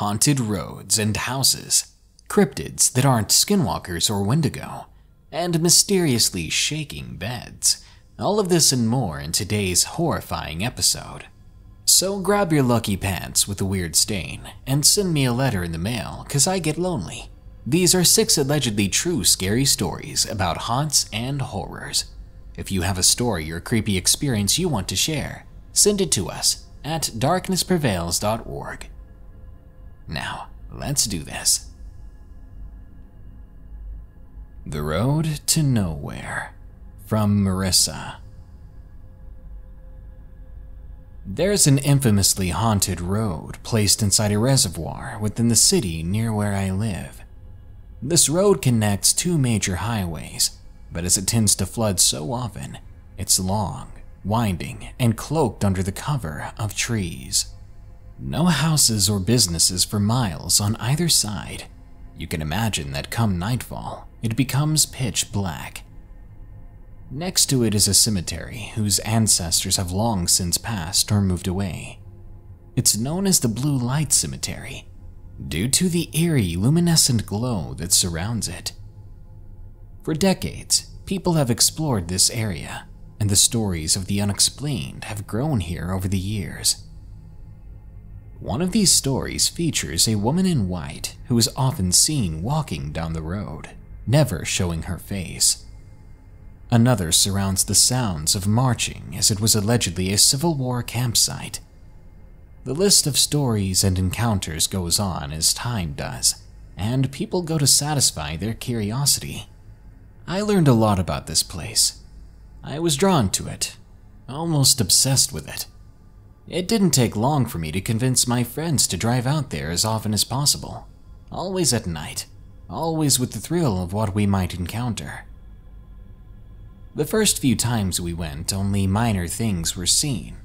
haunted roads and houses, cryptids that aren't skinwalkers or Wendigo, and mysteriously shaking beds. All of this and more in today's horrifying episode. So grab your lucky pants with a weird stain and send me a letter in the mail, cause I get lonely. These are 6 allegedly true scary stories about haunts and horrors. If you have a story or creepy experience you want to share, send it to us at darknessprevails.org. Now, let's do this. The Road to Nowhere, from Marissa. There's an infamously haunted road placed inside a reservoir within the city near where I live. This road connects 2 major highways, but as it tends to flood so often, it's long, winding, and cloaked under the cover of trees. No houses or businesses for miles on either side. You can imagine that come nightfall, it becomes pitch black. Next to it is a cemetery whose ancestors have long since passed or moved away. It's known as the Blue Light Cemetery, due to the eerie luminescent glow that surrounds it. For decades, people have explored this area, and the stories of the unexplained have grown here over the years. One of these stories features a woman in white who is often seen walking down the road, never showing her face. Another surrounds the sounds of marching, as it was allegedly a Civil War campsite. The list of stories and encounters goes on as time does, and people go to satisfy their curiosity. I learned a lot about this place. I was drawn to it, almost obsessed with it. It didn't take long for me to convince my friends to drive out there as often as possible, always at night, always with the thrill of what we might encounter. The first few times we went, only minor things were seen.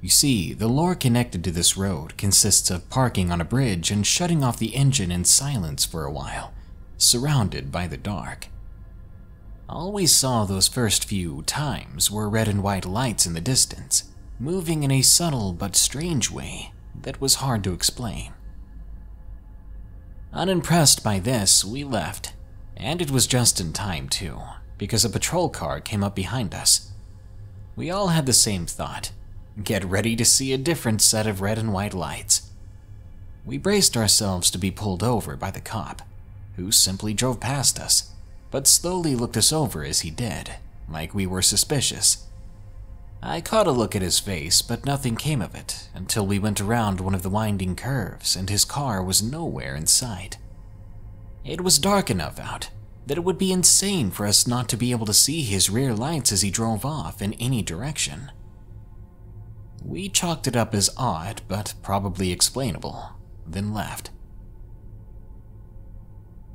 You see, the lore connected to this road consists of parking on a bridge and shutting off the engine in silence for a while, surrounded by the dark. Always saw those first few times were red and white lights in the distance, moving in a subtle but strange way that was hard to explain. Unimpressed by this, we left, and it was just in time too, because a patrol car came up behind us. We all had the same thought: get ready to see a different set of red and white lights. We braced ourselves to be pulled over by the cop, who simply drove past us, but slowly looked us over as he did, like we were suspicious. I caught a look at his face, but nothing came of it until we went around one of the winding curves and his car was nowhere in sight. It was dark enough out that it would be insane for us not to be able to see his rear lights as he drove off in any direction. We chalked it up as odd, but probably explainable, then left.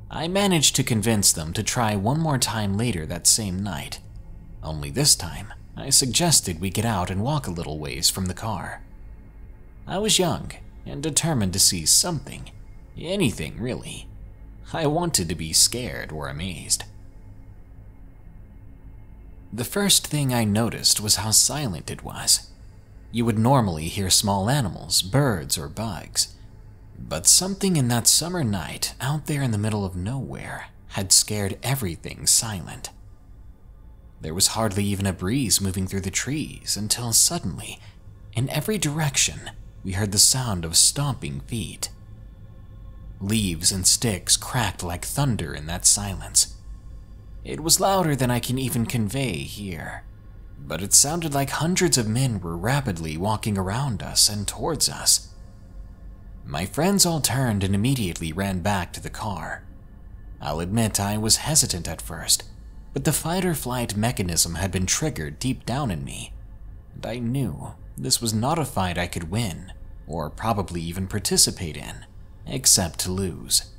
I managed to convince them to try one more time later that same night, only this time I suggested we get out and walk a little ways from the car. I was young and determined to see something, anything really. I wanted to be scared or amazed. The first thing I noticed was how silent it was. You would normally hear small animals, birds, or bugs. But something in that summer night out there in the middle of nowhere had scared everything silent. There was hardly even a breeze moving through the trees until suddenly, in every direction, we heard the sound of stomping feet. Leaves and sticks cracked like thunder in that silence. It was louder than I can even convey here, but it sounded like hundreds of men were rapidly walking around us and towards us. My friends all turned and immediately ran back to the car. I'll admit I was hesitant at first, but the fight-or-flight mechanism had been triggered deep down in me, and I knew this was not a fight I could win, or probably even participate in, except to lose.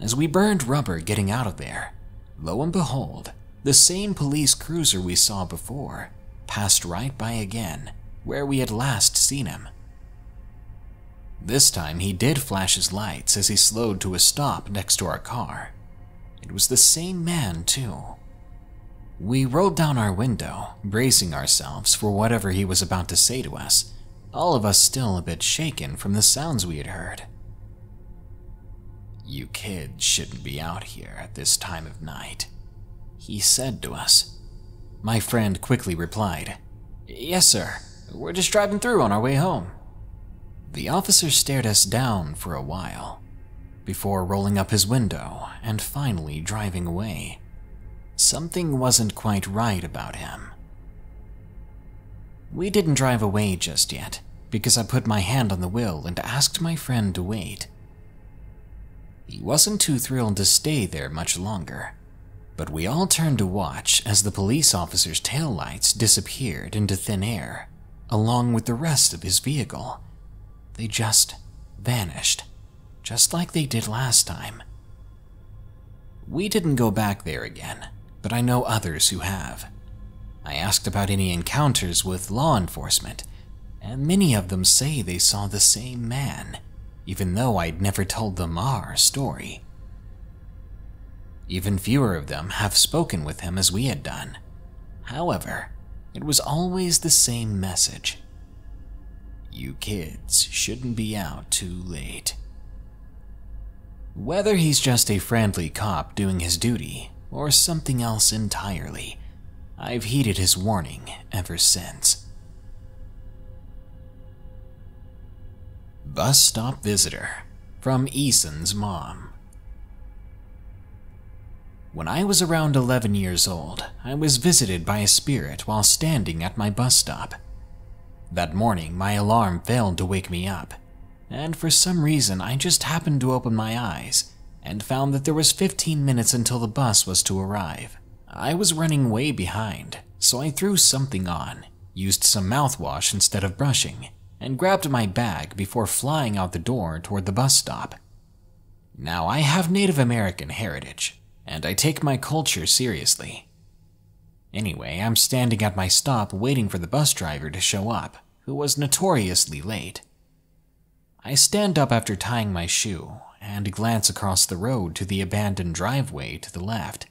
As we burned rubber getting out of there, lo and behold, the same police cruiser we saw before passed right by again, where we had last seen him. This time he did flash his lights as he slowed to a stop next to our car. It was the same man too. We rolled down our window, bracing ourselves for whatever he was about to say to us, all of us still a bit shaken from the sounds we had heard. "You kids shouldn't be out here at this time of night," he said to us. My friend quickly replied, "Yes, sir. We're just driving through on our way home." The officer stared us down for a while, before rolling up his window and finally driving away. Something wasn't quite right about him. We didn't drive away just yet, because I put my hand on the wheel and asked my friend to wait. He wasn't too thrilled to stay there much longer, but we all turned to watch as the police officer's taillights disappeared into thin air, along with the rest of his vehicle. They just vanished, just like they did last time. We didn't go back there again, but I know others who have. I asked about any encounters with law enforcement, and many of them say they saw the same man, even though I'd never told them our story. Even fewer of them have spoken with him as we had done. However, it was always the same message. "You kids shouldn't be out too late." Whether he's just a friendly cop doing his duty or something else entirely, I've heeded his warning ever since. Bus stop visitor from Eason's Mom. When I was around 11 years old, I was visited by a spirit while standing at my bus stop. That morning, my alarm failed to wake me up, and for some reason I just happened to open my eyes and found that there was 15 minutes until the bus was to arrive. I was running way behind, so I threw something on, used some mouthwash instead of brushing, and grabbed my bag before flying out the door toward the bus stop. Now, I have Native American heritage, and I take my culture seriously. Anyway, I'm standing at my stop waiting for the bus driver to show up, who was notoriously late. I stand up after tying my shoe and glance across the road to the abandoned driveway to the left.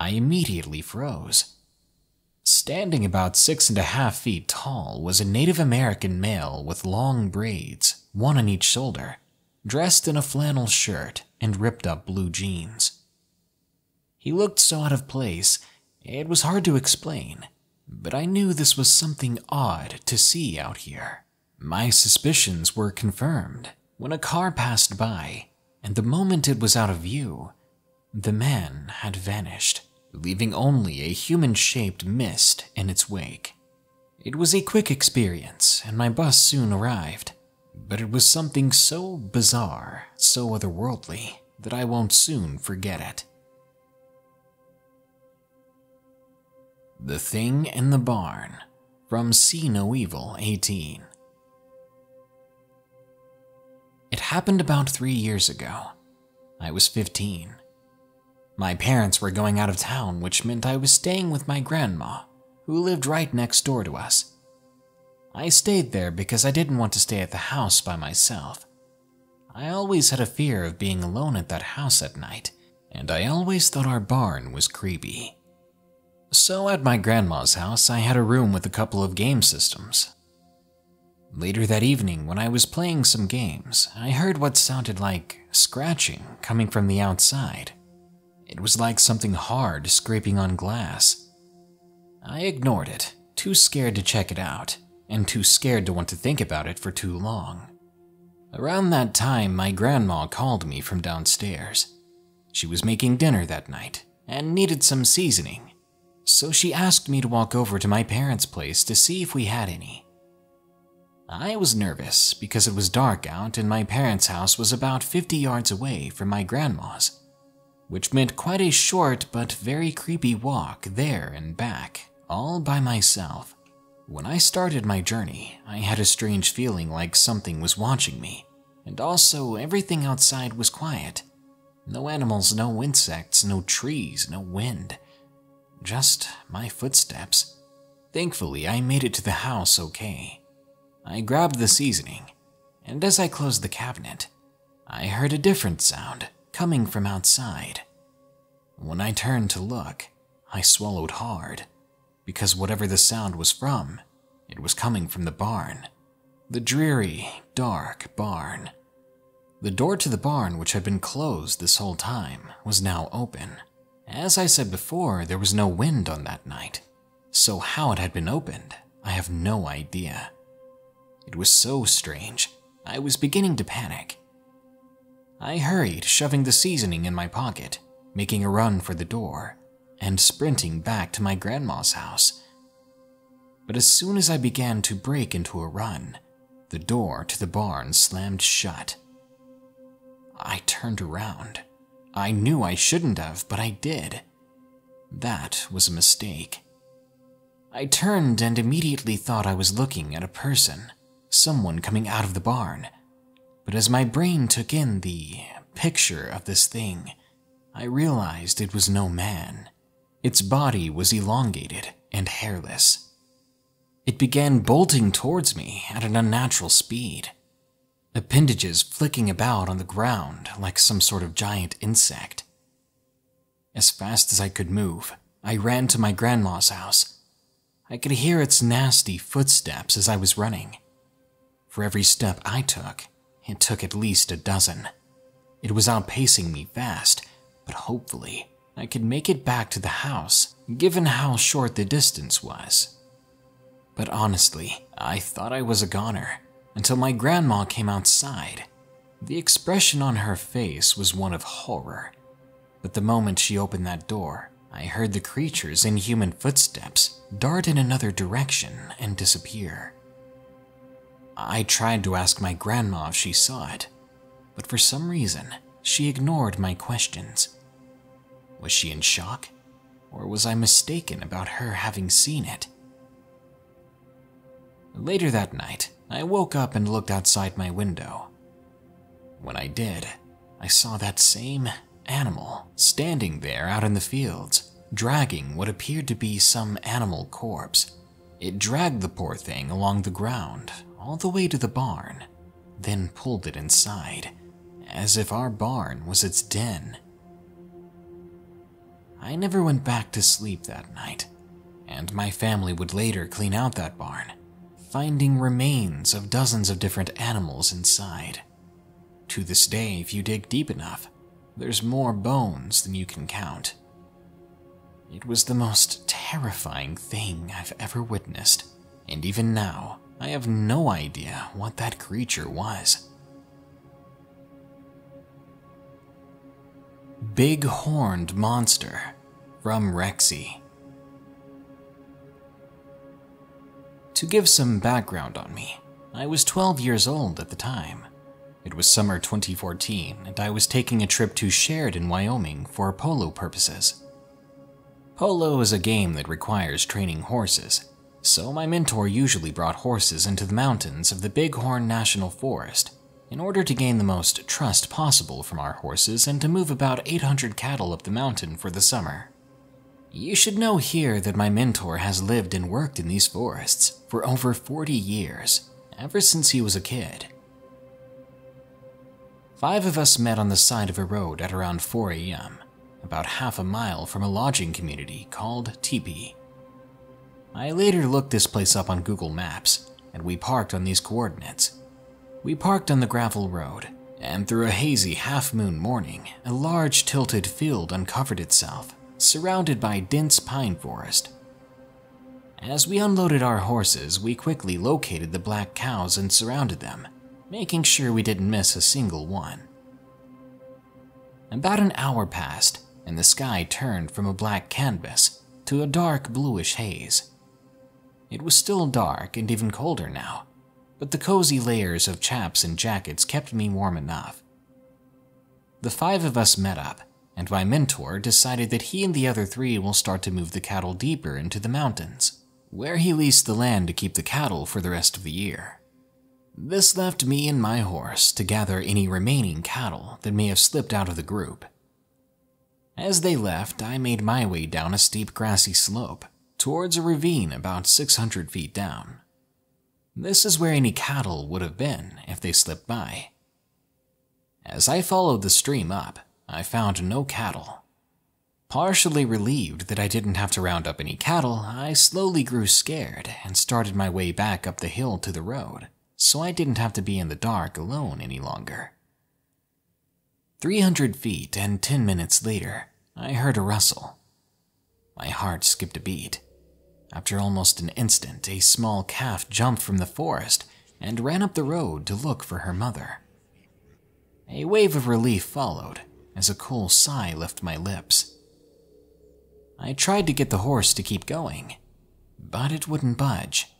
I immediately froze. Standing about 6.5 feet tall was a Native American male with long braids, one on each shoulder, dressed in a flannel shirt and ripped up blue jeans. He looked so out of place, it was hard to explain, but I knew this was something odd to see out here. My suspicions were confirmed when a car passed by, and the moment it was out of view, the man had vanished, leaving only a human-shaped mist in its wake. It was a quick experience, and my bus soon arrived, but it was something so bizarre, so otherworldly, that I won't soon forget it. The Thing in the Barn from See No Evil 18. It happened about 3 years ago. I was 15. My parents were going out of town, which meant I was staying with my grandma, who lived right next door to us. I stayed there because I didn't want to stay at the house by myself. I always had a fear of being alone at that house at night, and I always thought our barn was creepy. So at my grandma's house, I had a room with a couple of game systems. Later that evening, when I was playing some games, I heard what sounded like scratching coming from the outside. It was like something hard scraping on glass. I ignored it, too scared to check it out, and too scared to want to think about it for too long. Around that time, my grandma called me from downstairs. She was making dinner that night and needed some seasoning. So she asked me to walk over to my parents' place to see if we had any. I was nervous because it was dark out and my parents' house was about 50 yards away from my grandma's, which meant quite a short but very creepy walk there and back, all by myself. When I started my journey, I had a strange feeling like something was watching me, and also everything outside was quiet. No animals, no insects, no trees, no wind. Just my footsteps. Thankfully, I made it to the house okay. I grabbed the seasoning, and as I closed the cabinet, I heard a different sound coming from outside. When I turned to look, I swallowed hard, because whatever the sound was from, it was coming from the barn, the dreary, dark barn. The door to the barn, which had been closed this whole time, was now open. As I said before, there was no wind on that night, so how it had been opened, I have no idea. It was so strange, I was beginning to panic. I hurried, shoving the seasoning in my pocket, making a run for the door, and sprinting back to my grandma's house. But as soon as I began to break into a run, the door to the barn slammed shut. I turned around. I knew I shouldn't have, but I did. That was a mistake. I turned and immediately thought I was looking at a person, someone coming out of the barn. But as my brain took in the picture of this thing, I realized it was no man. Its body was elongated and hairless. It began bolting towards me at an unnatural speed, appendages flicking about on the ground like some sort of giant insect. As fast as I could move, I ran to my grandma's house. I could hear its nasty footsteps as I was running. For every step I took, it took at least a dozen. It was outpacing me fast, but hopefully I could make it back to the house, given how short the distance was. But honestly, I thought I was a goner, until my grandma came outside. The expression on her face was one of horror, but the moment she opened that door, I heard the creature's inhuman footsteps dart in another direction and disappear. I tried to ask my grandma if she saw it, but for some reason, she ignored my questions. Was she in shock, or was I mistaken about her having seen it? Later that night, I woke up and looked outside my window. When I did, I saw that same animal standing there out in the fields, dragging what appeared to be some animal corpse. It dragged the poor thing along the ground all the way to the barn, then pulled it inside, as if our barn was its den. I never went back to sleep that night, and my family would later clean out that barn, finding remains of dozens of different animals inside. To this day, if you dig deep enough, there's more bones than you can count. It was the most terrifying thing I've ever witnessed, and even now, I have no idea what that creature was. Big Horned Monster from Rexy. To give some background on me, I was 12 years old at the time. It was summer 2014, and I was taking a trip to Sheridan, Wyoming for polo purposes. Polo is a game that requires training horses, so my mentor usually brought horses into the mountains of the Bighorn National Forest in order to gain the most trust possible from our horses and to move about 800 cattle up the mountain for the summer. You should know here that my mentor has lived and worked in these forests for over 40 years, ever since he was a kid. 5 of us met on the side of a road at around 4 a.m., about half a mile from a lodging community called Teepee. I later looked this place up on Google Maps, and we parked on these coordinates. We parked on the gravel road, and through a hazy half-moon morning, a large tilted field uncovered itself, surrounded by dense pine forest. As we unloaded our horses, we quickly located the black cows and surrounded them, making sure we didn't miss a single one. About an hour passed, and the sky turned from a black canvas to a dark bluish haze. It was still dark and even colder now, but the cozy layers of chaps and jackets kept me warm enough. The 5 of us met up, and my mentor decided that he and the other 3 will start to move the cattle deeper into the mountains, where he leased the land to keep the cattle for the rest of the year. This left me and my horse to gather any remaining cattle that may have slipped out of the group. As they left, I made my way down a steep grassy slope towards a ravine about 600 feet down. This is where any cattle would have been if they slipped by. As I followed the stream up, I found no cattle. Partially relieved that I didn't have to round up any cattle, I slowly grew scared and started my way back up the hill to the road, so I didn't have to be in the dark alone any longer. 300 feet and 10 minutes later, I heard a rustle. My heart skipped a beat. After almost an instant, a small calf jumped from the forest and ran up the road to look for her mother. A wave of relief followed as a cool sigh left my lips. I tried to get the horse to keep going, but it wouldn't budge.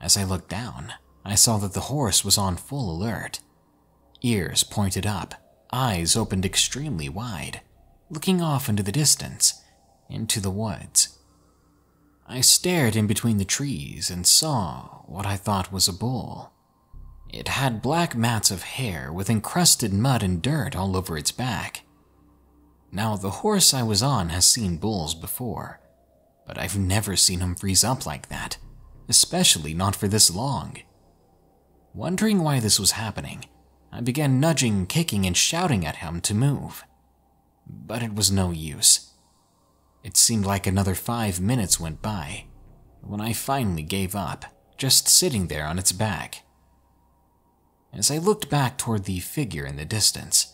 As I looked down, I saw that the horse was on full alert. Ears pointed up, eyes opened extremely wide, looking off into the distance, into the woods. I stared in between the trees and saw what I thought was a bull. It had black mats of hair with encrusted mud and dirt all over its back. Now, the horse I was on has seen bulls before, but I've never seen him freeze up like that, especially not for this long. Wondering why this was happening, I began nudging, kicking, and shouting at him to move. But it was no use. It seemed like another 5 minutes went by, when I finally gave up, just sitting there on its back. As I looked back toward the figure in the distance,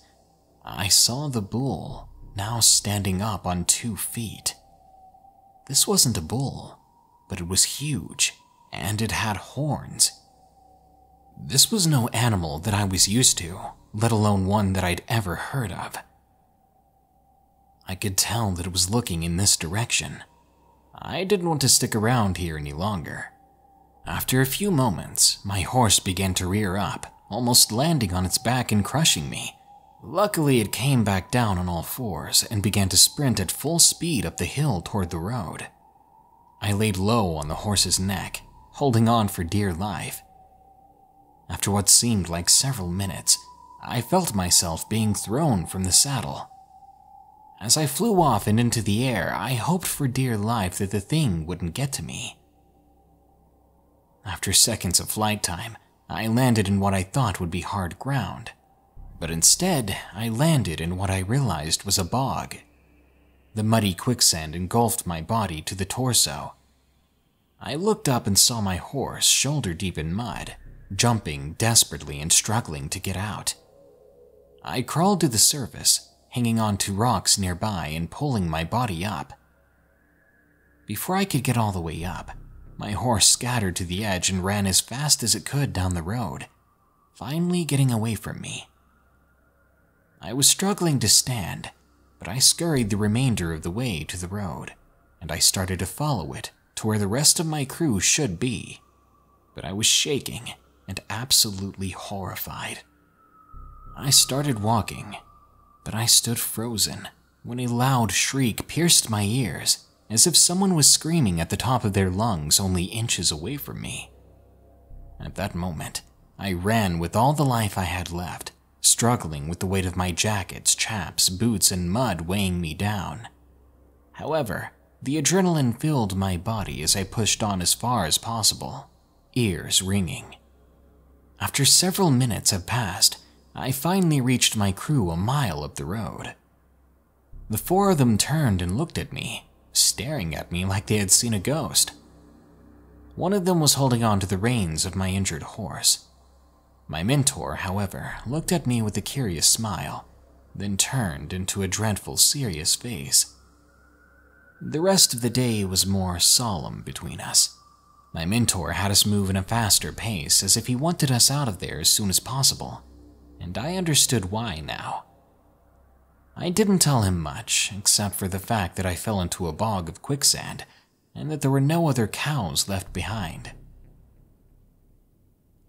I saw the bull now standing up on 2 feet. This wasn't a bull, but it was huge, and it had horns. This was no animal that I was used to, let alone one that I'd ever heard of. I could tell that it was looking in this direction. I didn't want to stick around here any longer. After a few moments, my horse began to rear up, almost landing on its back and crushing me. Luckily, it came back down on all fours and began to sprint at full speed up the hill toward the road. I laid low on the horse's neck, holding on for dear life. After what seemed like several minutes, I felt myself being thrown from the saddle. As I flew off and into the air, I hoped for dear life that the thing wouldn't get to me. After seconds of flight time, I landed in what I thought would be hard ground, but instead, I landed in what I realized was a bog. The muddy quicksand engulfed my body to the torso. I looked up and saw my horse, shoulder deep in mud, jumping desperately and struggling to get out. I crawled to the surface, hanging on to rocks nearby and pulling my body up. Before I could get all the way up, my horse scattered to the edge and ran as fast as it could down the road, finally getting away from me. I was struggling to stand, but I scurried the remainder of the way to the road, and I started to follow it to where the rest of my crew should be, but I was shaking and absolutely horrified. I started walking, but I stood frozen when a loud shriek pierced my ears, as if someone was screaming at the top of their lungs only inches away from me. At that moment, I ran with all the life I had left, struggling with the weight of my jackets, chaps, boots, and mud weighing me down. However, the adrenaline filled my body as I pushed on as far as possible, ears ringing. After several minutes had passed, I finally reached my crew a mile up the road. The four of them turned and looked at me, staring at me like they had seen a ghost. One of them was holding on to the reins of my injured horse. My mentor, however, looked at me with a curious smile, then turned into a dreadful, serious face. The rest of the day was more solemn between us. My mentor had us move in a faster pace as if he wanted us out of there as soon as possible, and I understood why now. I didn't tell him much, except for the fact that I fell into a bog of quicksand and that there were no other cows left behind.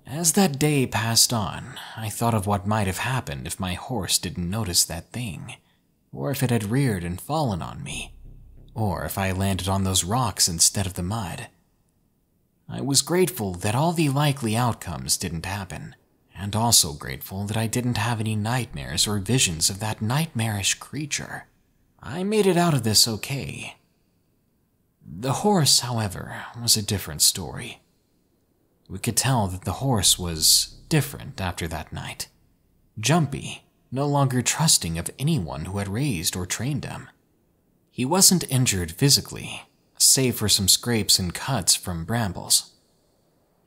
As that day passed on, I thought of what might have happened if my horse didn't notice that thing, or if it had reared and fallen on me, or if I landed on those rocks instead of the mud. I was grateful that all the likely outcomes didn't happen, and also grateful that I didn't have any nightmares or visions of that nightmarish creature. I made it out of this okay. The horse, however, was a different story. We could tell that the horse was different after that night. Jumpy, no longer trusting of anyone who had raised or trained him. He wasn't injured physically, save for some scrapes and cuts from brambles.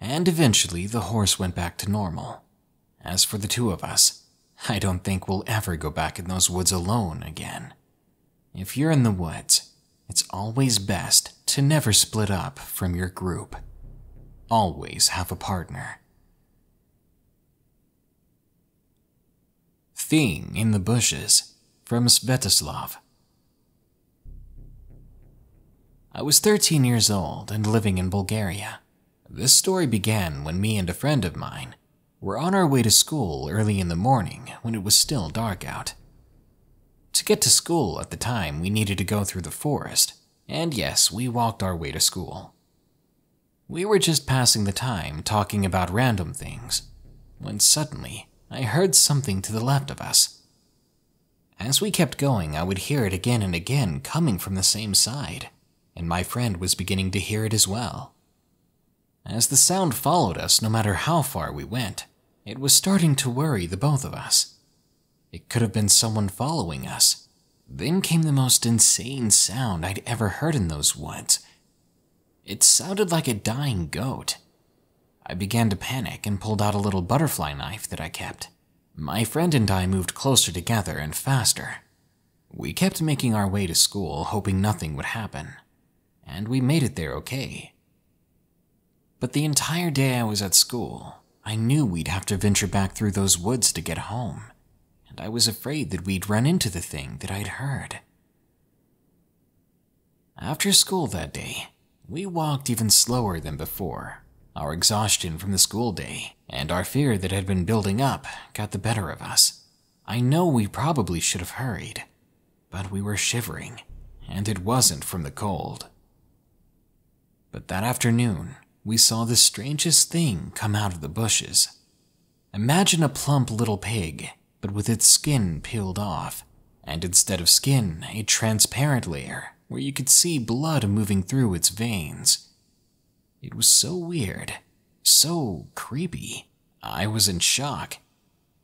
and eventually the horse went back to normal. As for the two of us, I don't think we'll ever go back in those woods alone again. If you're in the woods, it's always best to never split up from your group. Always have a partner. Thing in the Bushes from Svetoslav. I was 13 years old and living in Bulgaria. This story began when me and a friend of mine were on our way to school early in the morning when it was still dark out. To get to school at the time, we needed to go through the forest, and yes, we walked our way to school. We were just passing the time talking about random things, when suddenly I heard something to the left of us. As we kept going, I would hear it again and again coming from the same side, and my friend was beginning to hear it as well. As the sound followed us no matter how far we went, it was starting to worry the both of us. It could have been someone following us. Then came the most insane sound I'd ever heard in those woods. It sounded like a dying goat. I began to panic and pulled out a little butterfly knife that I kept. My friend and I moved closer together and faster. We kept making our way to school, hoping nothing would happen. And we made it there okay. But the entire day I was at school, I knew we'd have to venture back through those woods to get home. I was afraid that we'd run into the thing that I'd heard. After school that day, we walked even slower than before. Our exhaustion from the school day and our fear that had been building up got the better of us. I know we probably should have hurried, but we were shivering, and it wasn't from the cold. But that afternoon, we saw the strangest thing come out of the bushes. Imagine a plump little pig, but with its skin peeled off, and instead of skin, a transparent layer where you could see blood moving through its veins. It was so weird, so creepy. I was in shock.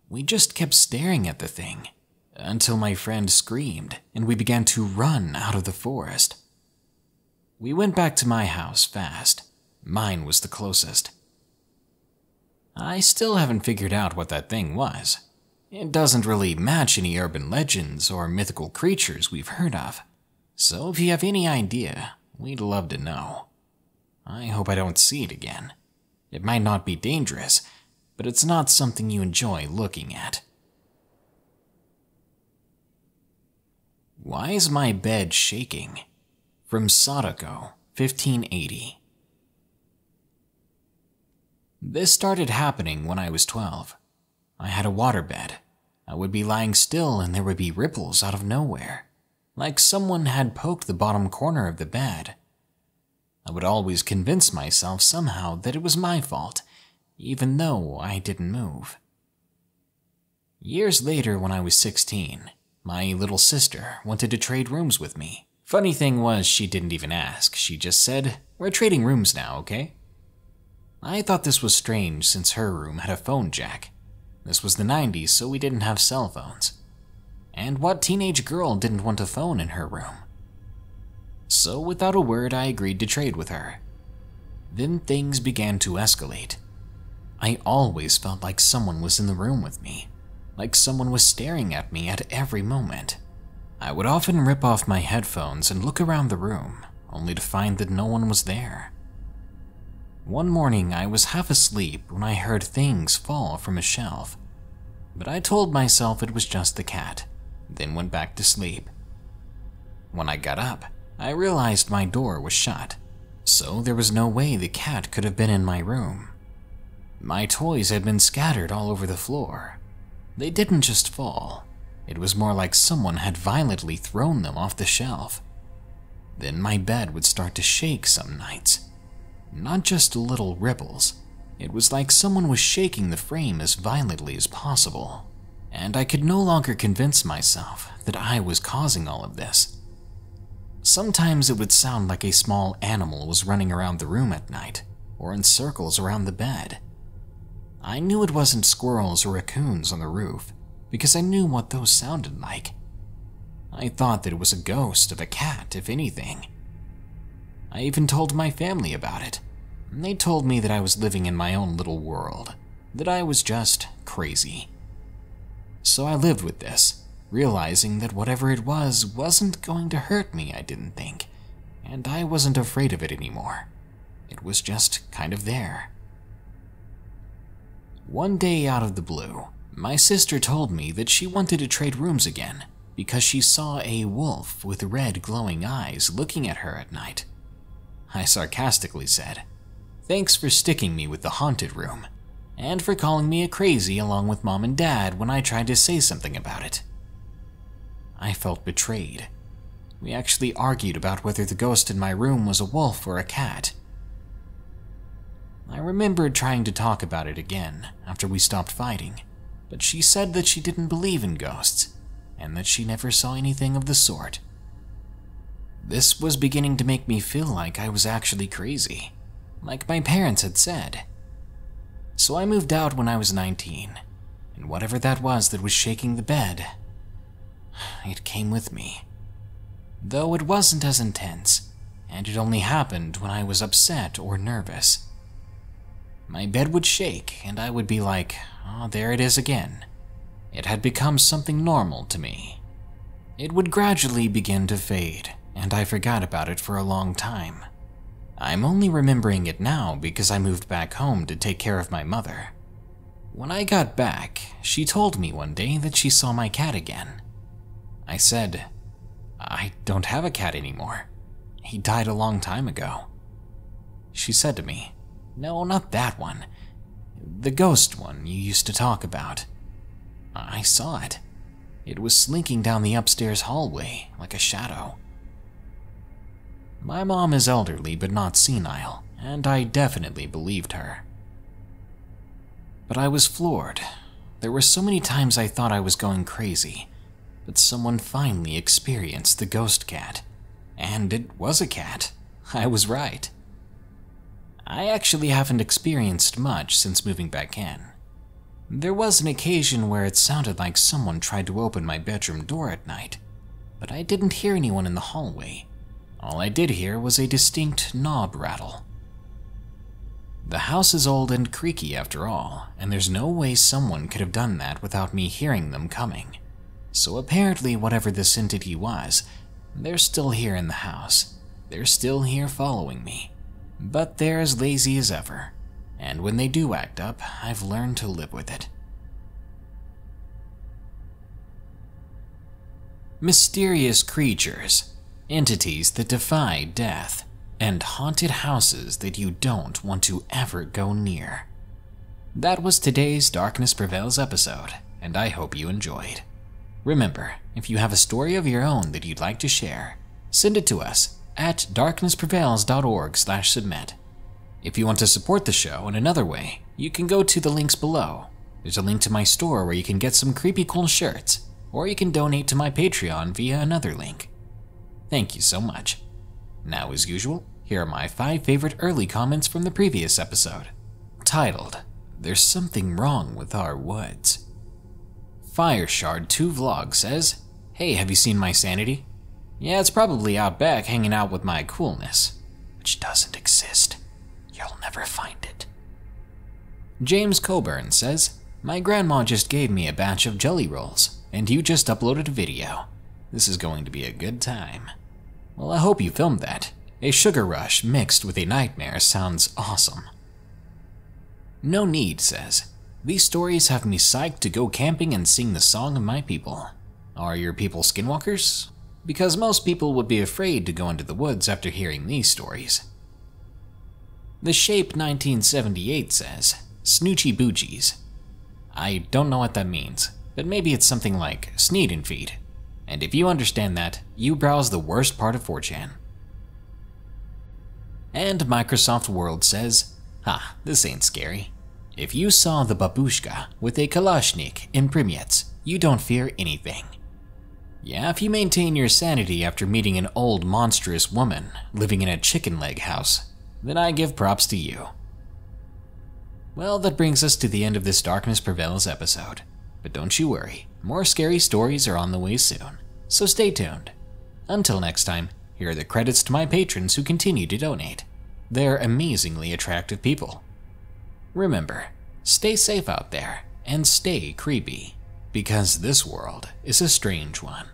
We just kept staring at the thing, until my friend screamed and we began to run out of the forest. We went back to my house fast. Mine was the closest. I still haven't figured out what that thing was. It doesn't really match any urban legends or mythical creatures we've heard of, so if you have any idea, we'd love to know. I hope I don't see it again. It might not be dangerous, but it's not something you enjoy looking at. Why is my bed shaking? From Sadako, 1580. This started happening when I was 12. I had a waterbed. I would be lying still and there would be ripples out of nowhere, like someone had poked the bottom corner of the bed. I would always convince myself somehow that it was my fault, even though I didn't move. Years later, when I was 16, my little sister wanted to trade rooms with me. Funny thing was, she didn't even ask. She just said, "We're trading rooms now, okay?" I thought this was strange since her room had a phone jack. This was the 90s, so we didn't have cell phones. And what teenage girl didn't want a phone in her room? So without a word, I agreed to trade with her. Then things began to escalate. I always felt like someone was in the room with me, like someone was staring at me at every moment. I would often rip off my headphones and look around the room, only to find that no one was there. One morning, I was half asleep when I heard things fall from a shelf, but I told myself it was just the cat, then went back to sleep. When I got up, I realized my door was shut, so there was no way the cat could have been in my room. My toys had been scattered all over the floor. They didn't just fall. It was more like someone had violently thrown them off the shelf. Then my bed would start to shake some nights. Not just little ripples. It was like someone was shaking the frame as violently as possible, and I could no longer convince myself that I was causing all of this. Sometimes it would sound like a small animal was running around the room at night, or in circles around the bed. I knew it wasn't squirrels or raccoons on the roof, because I knew what those sounded like. I thought that it was a ghost of a cat, if anything. I even told my family about it, They told me that I was living in my own little world, that I was just crazy. So I lived with this, realizing that whatever it was wasn't going to hurt me, I didn't think, and I wasn't afraid of it anymore. It was just kind of there. One day out of the blue, my sister told me that she wanted to trade rooms again because she saw a wolf with red glowing eyes looking at her at night. I sarcastically said, "Thanks for sticking me with the haunted room, and for calling me a crazy along with Mom and Dad when I tried to say something about it." I felt betrayed. We actually argued about whether the ghost in my room was a wolf or a cat. I remembered trying to talk about it again after we stopped fighting, but she said that she didn't believe in ghosts and that she never saw anything of the sort. This was beginning to make me feel like I was actually crazy, like my parents had said. So I moved out when I was 19, and whatever that was shaking the bed, it came with me. Though it wasn't as intense, and it only happened when I was upset or nervous. My bed would shake, and I would be like, "Oh, there it is again." It had become something normal to me. It would gradually begin to fade, and I forgot about it for a long time. I'm only remembering it now because I moved back home to take care of my mother. When I got back, she told me one day that she saw my cat again. I said, "I don't have a cat anymore. He died a long time ago." She said to me, "No, not that one. The ghost one you used to talk about." I saw it. It was slinking down the upstairs hallway like a shadow. My mom is elderly but not senile, and I definitely believed her. But I was floored. There were so many times I thought I was going crazy, but someone finally experienced the ghost cat. And it was a cat. I was right. I actually haven't experienced much since moving back in. There was an occasion where it sounded like someone tried to open my bedroom door at night, but I didn't hear anyone in the hallway. All I did hear was a distinct knob rattle. The house is old and creaky after all, and there's no way someone could have done that without me hearing them coming. So apparently whatever this entity was, they're still here in the house. They're still here following me. But they're as lazy as ever, and when they do act up, I've learned to live with it. Mysterious creatures, entities that defy death, and haunted houses that you don't want to ever go near. That was today's Darkness Prevails episode, and I hope you enjoyed. Remember, if you have a story of your own that you'd like to share, send it to us at darknessprevails.org/submit. If you want to support the show in another way, you can go to the links below. There's a link to my store where you can get some creepy cool shirts, or you can donate to my Patreon via another link. Thank you so much. Now, as usual, here are my 5 favorite early comments from the previous episode, titled, "There's Something Wrong with Our Woods." Fireshard2Vlog says, "Hey, have you seen my sanity? Yeah, it's probably out back hanging out with my coolness, which doesn't exist. You'll never find it." James Coburn says, "My grandma just gave me a batch of jelly rolls, and you just uploaded a video. This is going to be a good time." Well, I hope you filmed that. A sugar rush mixed with a nightmare sounds awesome. No Need says, "These stories have me psyched to go camping and sing the song of my people. Are your people skinwalkers? Because most people would be afraid to go into the woods after hearing these stories." The Shape 1978 says, "Snoochie Boochies." I don't know what that means, but maybe it's something like sneed and feed. And if you understand that, you browse the worst part of 4chan. And Microsoft World says, "Ha, this ain't scary. If you saw the babushka with a kalashnik in Pripyat, you don't fear anything." Yeah, if you maintain your sanity after meeting an old monstrous woman living in a chicken leg house, then I give props to you. Well, that brings us to the end of this Darkness Prevails episode. But don't you worry, more scary stories are on the way soon, so stay tuned. Until next time, here are the credits to my patrons who continue to donate. They're amazingly attractive people. Remember, stay safe out there and stay creepy, because this world is a strange one.